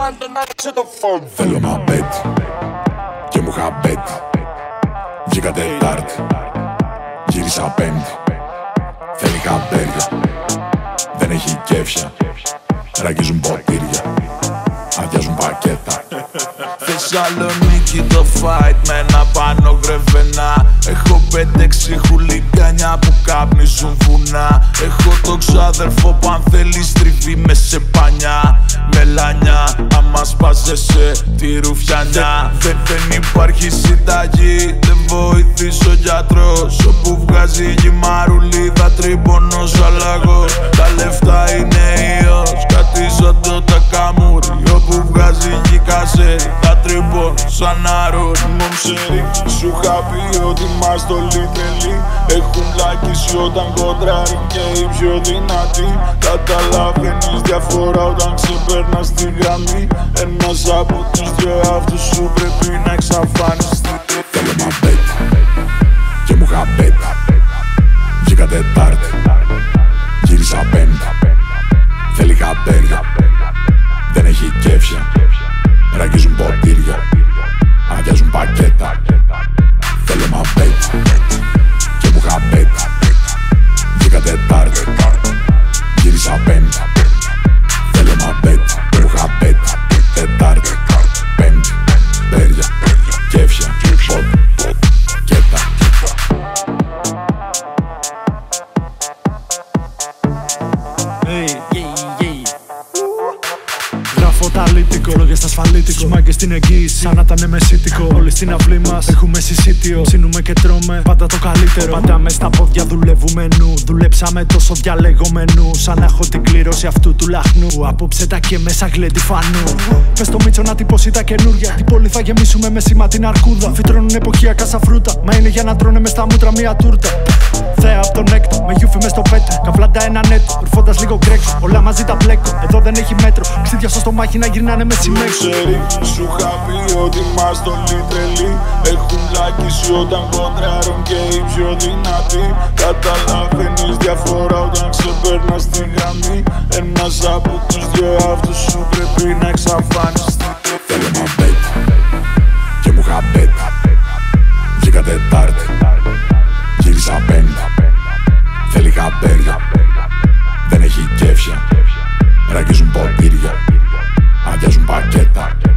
πάντων άνοιξε το φόντ. Θέλω μαμπέτ και μου χαμπέτ. Βγήκα Τετάρτη, γύρισα Πέμπτη. Θέλει χαμπέρια, δεν έχει κέφια. Ραγίζουν ποτήρια, αδειάζουν πακέτα. Θεσσαλονίκη το fight με ένα πάνω γκρεβενά. Έχω 5-6 χουλικάνια που κάπνιζουν βουνά. Έχω το ξάδερφο που αν θέλει τριβή με σε πανιά. Μελάνια, άμα σπάζεσαι τη ρουφιανιά. Δεν υπάρχει συνταγή, δεν βοηθείς ο γιατρός. Όπου βγάζει γυμαρουλίδα τριμπονός αλλαγός. Τα λεφτά είναι ιός, κάτι σαν το τακαμούρι. Όπου βγάζει γικάζε, τα τριμπον σαν αρώνιμο ψέρι. Σου είχα πει ότι μας το λίτελει. Έχουν λάκησει όταν κοντράρει και οι πιο δυνατοί. Καταλαβαίνεις διαφορά όταν ξεπέρνας τη γραμμή. Ένας από τους δυο αυτούς σου πρέπει να εξαφανιστεί. Θέλω μαμπέτ και μου χαμπέτ. Βγήκα Τετάρτη, γύρισα Πέμπτη. Θέλει χαμπέρια, δεν έχει κέφια. Ραγίζουν ποτήρια, αδειάζουν πακέτα. Θέλω μαμπέτ και μου χαμπέτ. Βγήκα Τετάρτη, γύρισα Πέμπτη. Θέλω μαμπέτ και μου χαμπέτ. Τετάρτη, Πέμπτη, πέρια, κέφια, πόκετα. Φωταλίτικο, λόγια στα ασφαλίτικο. Στους μάγκες την εγγύηση, σαν να ήταν μεσίτικο. Όλοι στην αυλή μας έχουμε συσίτιο. Ψήνουμε και τρώμε πάντα το καλύτερο. Πάντα μες στα πόδια δουλεύουμε νου. Δουλέψαμε τόσο διαλεγόμενου. Σαν να έχω την κλήρωση αυτού του λαχνού. Απόψε τα και μέσα γλέντι φανού. Πες στο Μίτσο να τυπώσει τα καινούρια. Την πόλη θα γεμίσουμε με σήμα την αρκούδα. Φυτρώνουν εποχιακά σαν φρούτα. Μα είναι για να τρώνε μες στα μούτρα μία τούρτα. Θέα από τον έκτο, με γιούφι μες στο πέτρο. Καβλάντα ένα νέτο, ορφώντας λίγο γκρέξο. Όλα μαζί τα μπλέκω, εδώ δεν έχει μέτρο. Ξίδια στο στομάχι να γυρνάνε με τσιμέξο. Σου είχα πει ότι μας το λιτρελεί. Έχουν λάκησει όταν κοντράρουν και οι πιο δυνατοί. Καταλαβαίνεις διαφορά όταν ξεπέρνας τη γραμμή. Ένας από τους δυο αυτούς σου πρέπει να εξαφανιστεί. Θέλω μαμπέτ και μου χαμπέτ. Βγήκα Τετάρτη, γύρισα Πέμπτη. Θέλει χαμπέρια, δεν έχει κέφια. Ραγίζουν ποτήρια, αδειάζουν πακέτα.